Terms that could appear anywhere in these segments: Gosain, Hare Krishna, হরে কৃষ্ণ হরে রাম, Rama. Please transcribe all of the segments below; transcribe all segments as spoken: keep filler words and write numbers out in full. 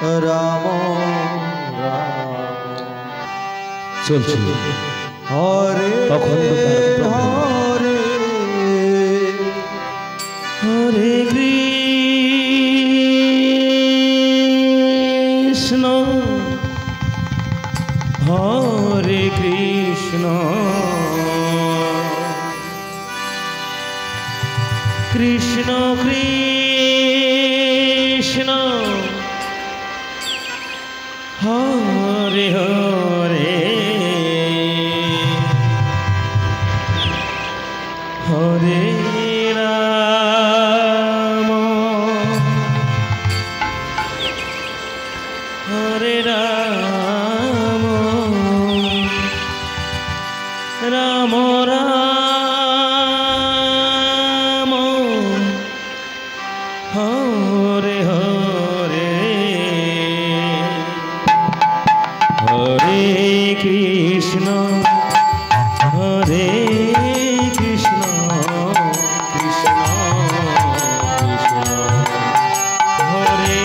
Ramo Ramo চলছে হরে হরে হরে কৃষ্ণ হরে কৃষ্ণ কৃষ্ণ কৃষ্ণ হরে হরে হরে রাম হরে রাম রাম রাম হরে হরে হরে কৃষ্ণ হরে Hare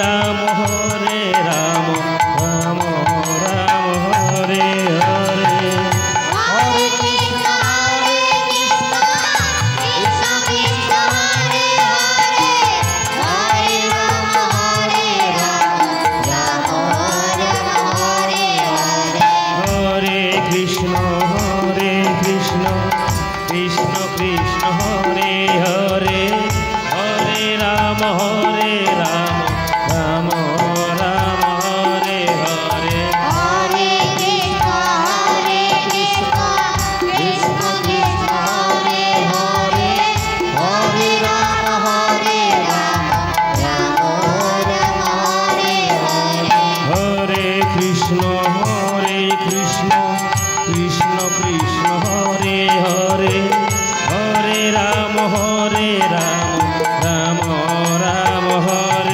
Rama, Hare Rama, Rama Rama, Hare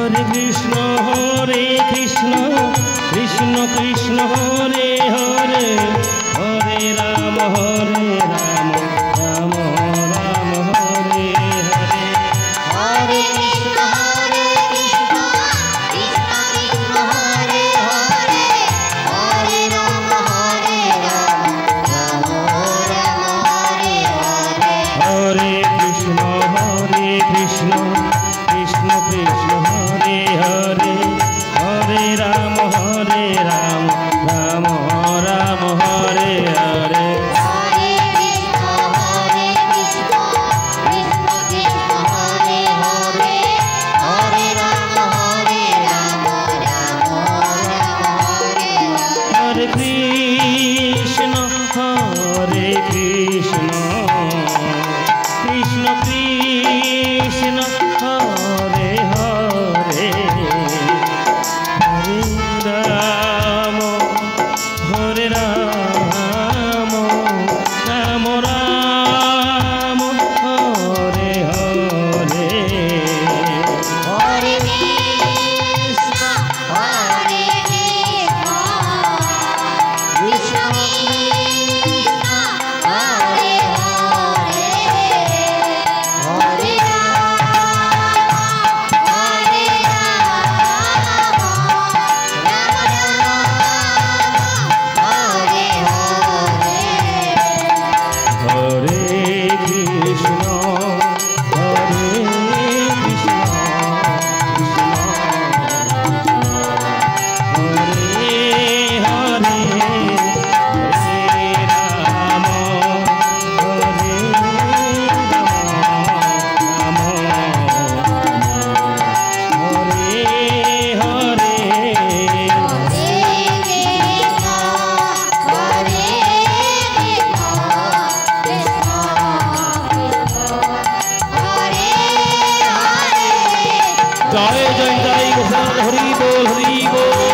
Hare Krishna, Hare Krishna, Krishna Krishna, Hare Hare, Hare Rama, Hare Rama, Rama Rama, Hare Hare. Hare Krishna, Hare Krishna, Krishna Krishna, Hare Hare, Hare Rama, Hare Rama, Rama Rama, Hare Hare. Hare Krishna, Hare Krishna, Krishna Krishna, Hare Hare, Hare Ram, Hare Ram, Ram Ram, Hare Hare. Hare Krishna, Hare Krishna, Krishna Krishna, Hare Hare, Hare Ram, Hare Ram, Ram Ram, Hare Hare. Hare Krishna, Hare Krishna, Krishna Krishna, Hare Hare, Hare Ram, Hare Ram, Ram Ram, Hare Hare. Hare Krishna, Hare Krishna, Krishna Krishna, Hare Hare, Hare Rama, Hare Rama, Rama Rama, Hare Hare. Hare Krishna, Hare Krishna, Krishna Krishna, Hare Hare, Hare Rama, Hare Rama, Rama Rama, Hare Hare. Jai Jai Jai Gosain Hari Bol Hari Bol.